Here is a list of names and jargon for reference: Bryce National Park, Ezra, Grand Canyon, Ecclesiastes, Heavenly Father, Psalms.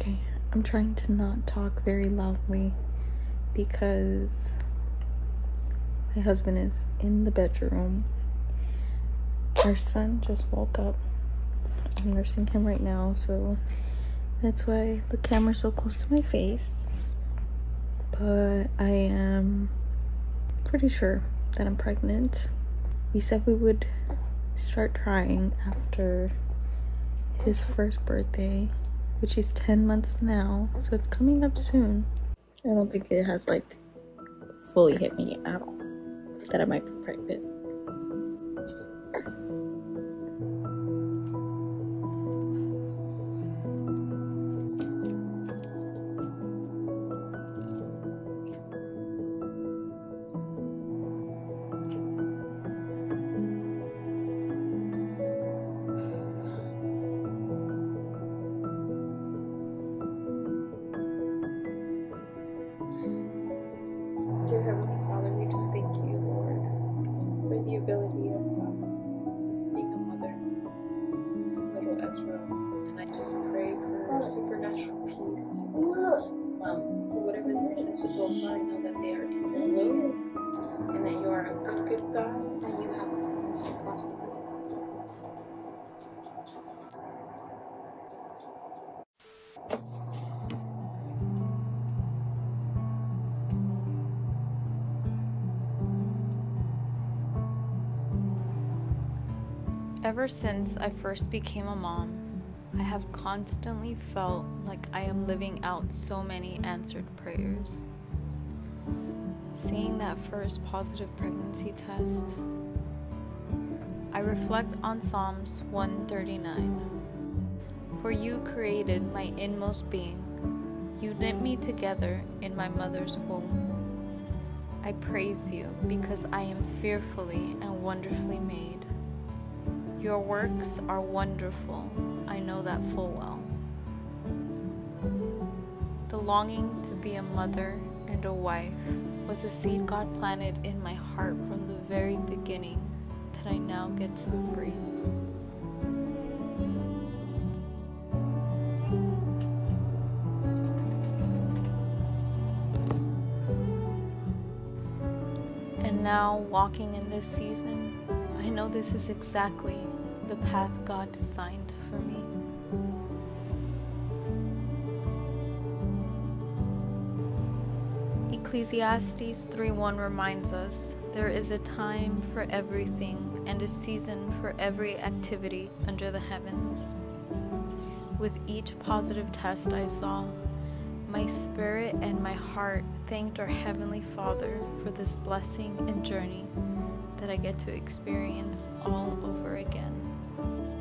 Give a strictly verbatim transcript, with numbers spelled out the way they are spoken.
Okay, I'm trying to not talk very loudly because my husband is in the bedroom. Our son just woke up. I'm nursing him right now, so that's why the camera's so close to my face. But I am pretty sure that I'm pregnant. We said we would start trying after his first birthday, which is ten months now, so it's coming up soon. I don't think it has like fully hit me at all that I might be pregnant. Dear Heavenly Father, we just thank you, Lord, for the ability of um, being a mother to little Ezra. And I just pray for supernatural peace. Um, for whatever these kids would go for, I know that they are in your will, and that you are a good, good God, and you have a promise to prosper. Ever since I first became a mom, I have constantly felt like I am living out so many answered prayers. Seeing that first positive pregnancy test, I reflect on Psalms one thirty-nine. For you created my inmost being. You knit me together in my mother's womb. I praise you because I am fearfully and wonderfully made. Your works are wonderful, I know that full well. The longing to be a mother and a wife was a seed God planted in my heart from the very beginning that I now get to embrace. And now, walking in this season, I know this is exactly the path God designed for me. Ecclesiastes three one reminds us, there is a time for everything and a season for every activity under the heavens. With each positive test I saw, my spirit and my heart thanked our Heavenly Father for this blessing and journey that I get to experience all over again.